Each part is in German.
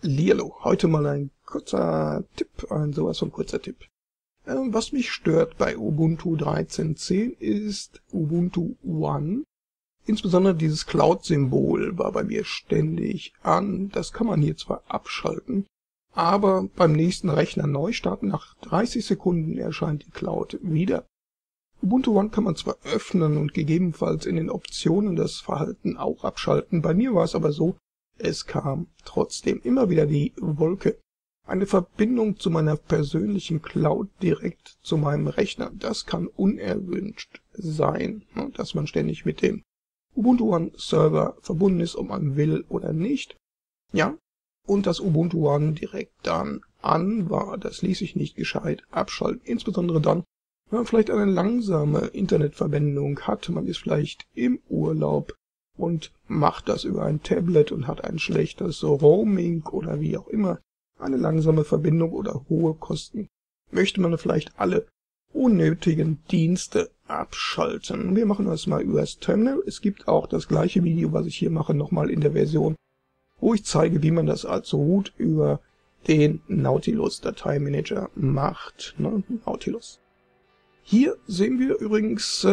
Lilo, heute mal ein kurzer Tipp, ein sowas von kurzer Tipp. Was mich stört bei Ubuntu 13.10 ist Ubuntu One. Insbesondere dieses Cloud-Symbol war bei mir ständig an. Das kann man hier zwar abschalten, aber beim nächsten Rechner neu starten, nach 30 Sekunden erscheint die Cloud wieder. Ubuntu One kann man zwar öffnen und gegebenenfalls in den Optionen das Verhalten auch abschalten. Bei mir war es aber so, es kam trotzdem immer wieder die Wolke. Eine Verbindung zu meiner persönlichen Cloud direkt zu meinem Rechner, das kann unerwünscht sein, dass man ständig mit dem Ubuntu One Server verbunden ist, ob man will oder nicht. Ja, und das Ubuntu One direkt dann an war, das ließ sich nicht gescheit abschalten, insbesondere dann, wenn man vielleicht eine langsame Internetverbindung hat, man ist vielleicht im Urlaub und macht das über ein Tablet und hat ein schlechtes Roaming oder wie auch immer, eine langsame Verbindung oder hohe Kosten, möchte man vielleicht alle unnötigen Dienste abschalten. Wir machen das mal über das Terminal. Es gibt auch das gleiche Video, was ich hier mache, nochmal in der Version, wo ich zeige, wie man das also gut über den Nautilus-Dateimanager macht. Ne? Nautilus. Hier sehen wir übrigens,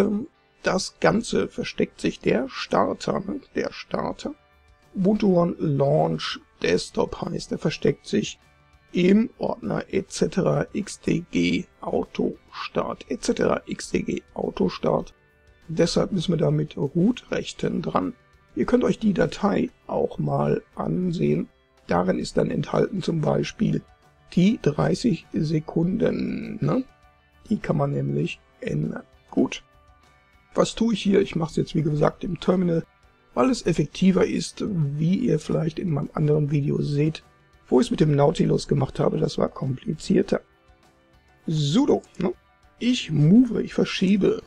das Ganze versteckt sich der Starter. Ne? Der Starter. Ubuntu One Launch Desktop heißt, der versteckt sich im Ordner etc. xdg-autostart Deshalb müssen wir da mit Root-Rechten dran. Ihr könnt euch die Datei auch mal ansehen. Darin ist dann enthalten zum Beispiel die 30 Sekunden. Ne? Die kann man nämlich ändern. Gut. Was tue ich hier? Ich mache es jetzt wie gesagt im Terminal, weil es effektiver ist, wie ihr vielleicht in meinem anderen Video seht, wo ich es mit dem Nautilus gemacht habe. Das war komplizierter. Sudo. Ne? Ich verschiebe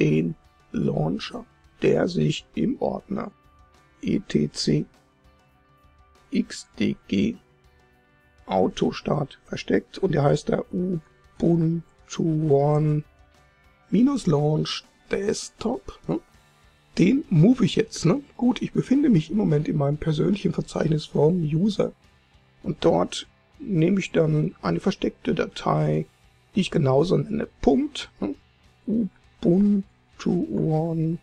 den Launcher, der sich im Ordner etc. xdg Autostart versteckt und der heißt da Ubuntu One -Launch Desktop. Ne? Den move ich jetzt. Ne? Gut, ich befinde mich im Moment in meinem persönlichen Verzeichnis vom User. Und dort nehme ich dann eine versteckte Datei, die ich genauso nenne. Punkt. Ne? Ubuntu One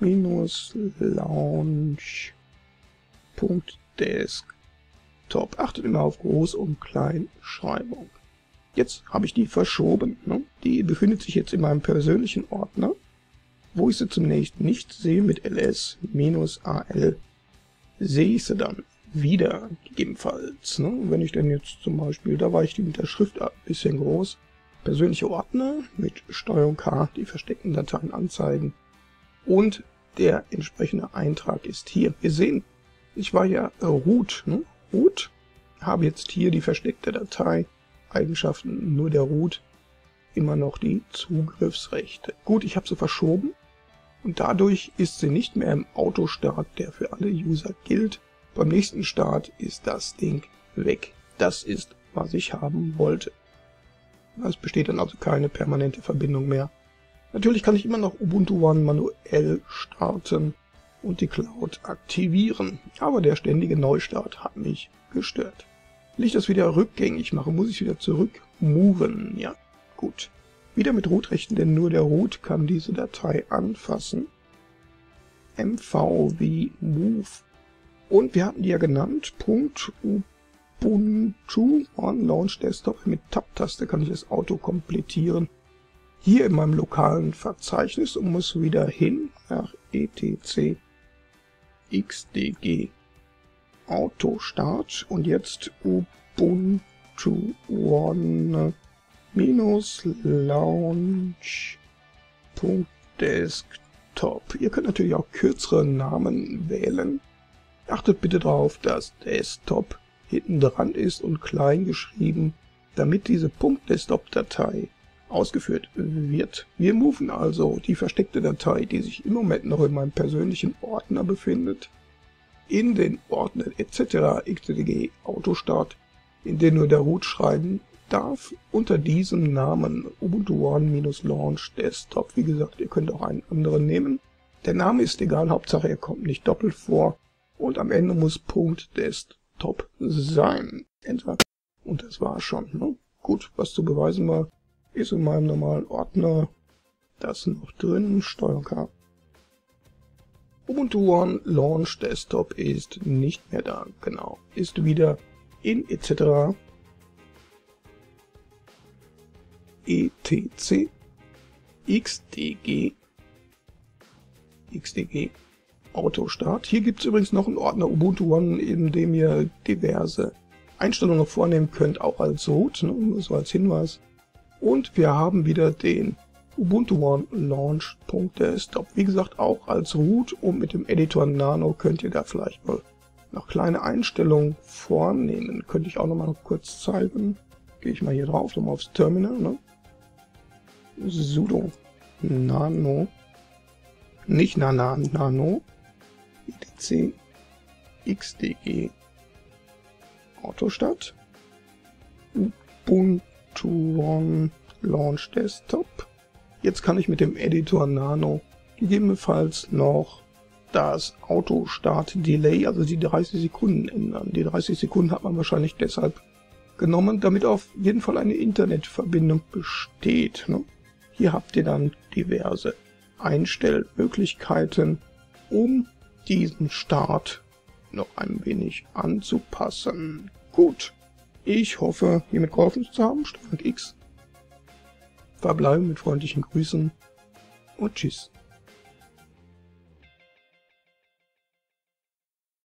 -Launch.desktop. Achtet immer auf Groß- und Kleinschreibung. Jetzt habe ich die verschoben. Ne? Die befindet sich jetzt in meinem persönlichen Ordner, wo ich sie zunächst nicht sehe, mit ls-al sehe ich sie dann wieder, gegebenenfalls. Ne? Wenn ich denn jetzt zum Beispiel, da weicht die mit der Schrift ein bisschen groß, persönliche Ordner mit Steuerung-K, die versteckten Dateien anzeigen und der entsprechende Eintrag ist hier. Wir sehen, ich war ja root, ne? Root, habe jetzt hier die versteckte Datei, Eigenschaften, nur der root, immer noch die Zugriffsrechte. Gut, ich habe sie verschoben. Und dadurch ist sie nicht mehr im Autostart, der für alle User gilt. Beim nächsten Start ist das Ding weg. Das ist, was ich haben wollte. Es besteht dann also keine permanente Verbindung mehr. Natürlich kann ich immer noch Ubuntu One manuell starten und die Cloud aktivieren. Aber der ständige Neustart hat mich gestört. Will ich das wieder rückgängig machen, muss ich wieder zurück moven. Ja, gut. Wieder mit Root-Rechten, denn nur der Root kann diese Datei anfassen. MV wie Move. Und wir hatten die ja genannt. Punkt Ubuntu One Launch Desktop. Mit Tab-Taste kann ich das Auto komplettieren. Hier in meinem lokalen Verzeichnis und muss wieder hin nach etc. xdg Autostart und jetzt Ubuntu One -Launch.desktop. Ihr könnt natürlich auch kürzere Namen wählen. Achtet bitte darauf, dass Desktop hinten dran ist und klein geschrieben, damit diese .desktop-Datei ausgeführt wird. Wir moven also die versteckte Datei, die sich im Moment noch in meinem persönlichen Ordner befindet, in den Ordner etc. xdg Autostart, in den nur der Root schreiben darf, unter diesem Namen Ubuntu One -Launch Desktop. Wie gesagt, ihr könnt auch einen anderen nehmen. Der Name ist egal, Hauptsache er kommt nicht doppelt vor und am Ende muss .desktop top sein. Enter. Und das war's schon. Ne? Gut, was zu beweisen war, ist in meinem normalen Ordner das noch drin. Steuerung. Ubuntu One Launch Desktop ist nicht mehr da. Genau, ist wieder in etc. etc. xdg-autostart. Hier gibt es übrigens noch einen Ordner Ubuntu One, in dem ihr diverse Einstellungen noch vornehmen könnt, auch als Root, ne, so als Hinweis. Und wir haben wieder den Ubuntu One Launch.desktop. Wie gesagt, auch als Root, und mit dem Editor Nano könnt ihr da vielleicht mal noch kleine Einstellungen vornehmen. Könnte ich auch nochmal kurz zeigen. Gehe ich mal hier drauf, nochmal aufs Terminal. Ne? Sudo Nano, nicht Nano, etc. xdg Autostart, Ubuntu One Launch Desktop. Jetzt kann ich mit dem Editor Nano gegebenenfalls noch das Autostart Delay, also die 30 Sekunden ändern. Die 30 Sekunden hat man wahrscheinlich deshalb genommen, damit auf jeden Fall eine Internetverbindung besteht. Ne? Hier habt ihr dann diverse Einstellmöglichkeiten, um diesen Start noch ein wenig anzupassen. Gut, ich hoffe, hiermit geholfen zu haben. Steuerung X. Verbleibe mit freundlichen Grüßen und tschüss.